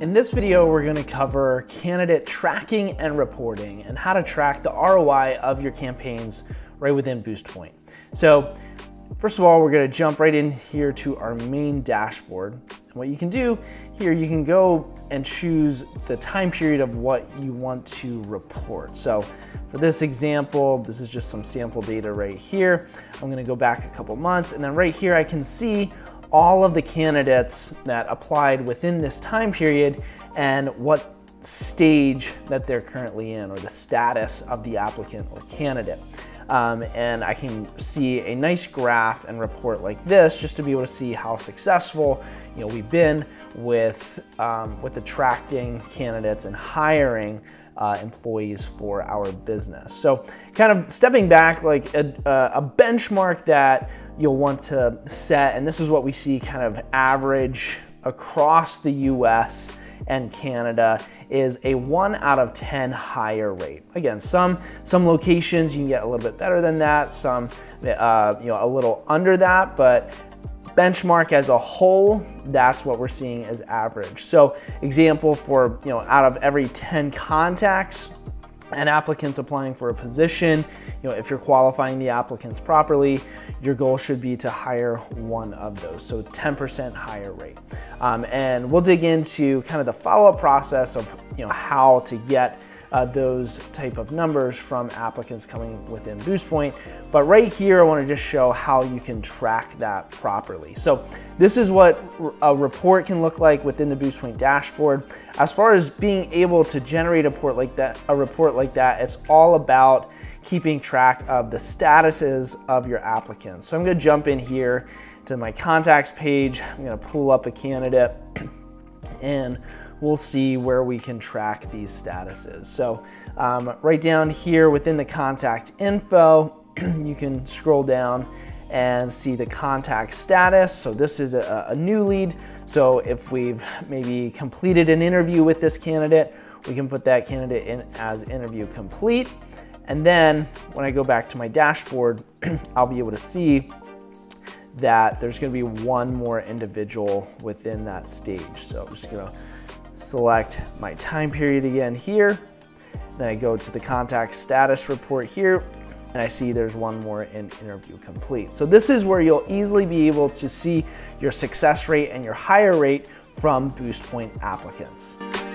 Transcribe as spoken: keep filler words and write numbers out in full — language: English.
In this video, we're gonna cover candidate tracking and reporting and how to track the R O I of your campaigns right within Boostpoint. So first of all, we're gonna jump right in here to our main dashboard. And what you can do here, you can go and choose the time period of what you want to report. So for this example, this is just some sample data right here. I'm gonna go back a couple months, and then right here I can see all of the candidates that applied within this time period and what stage that they're currently in, or the status of the applicant or candidate. Um, and I can see a nice graph and report like this, just to be able to see how successful you know we've been with um, with attracting candidates and hiring Uh, employees for our business. So kind of stepping back, like a, a benchmark that you'll want to set, and this is what we see kind of average across the U S and Canada, is a one out of ten hire rate. Again, some some locations you can get a little bit better than that, some uh, you know a little under that, but benchmark as a whole, that's what we're seeing as average. So example, for you know out of every ten contacts and applicants applying for a position, you know if you're qualifying the applicants properly, your goal should be to hire one of those, so ten percent hire rate. Um, and we'll dig into kind of the follow-up process of you know how to get Uh, those type of numbers from applicants coming within Boostpoint. But right here, I wanna just show how you can track that properly. So this is what a report can look like within the Boostpoint dashboard. As far as being able to generate a report like that, a report like that, it's all about keeping track of the statuses of your applicants. So I'm gonna jump in here to my contacts page. I'm gonna pull up a candidate, and we'll see where we can track these statuses. So um, right down here within the contact info, you can scroll down and see the contact status. So this is a, a new lead. So if we've maybe completed an interview with this candidate, we can put that candidate in as interview complete. And then when I go back to my dashboard, I'll be able to see that there's gonna be one more individual within that stage. So I'm just gonna select my time period again here. Then I go to the contact status report here, and I see there's one more in interview complete. So this is where you'll easily be able to see your success rate and your hire rate from Boostpoint applicants.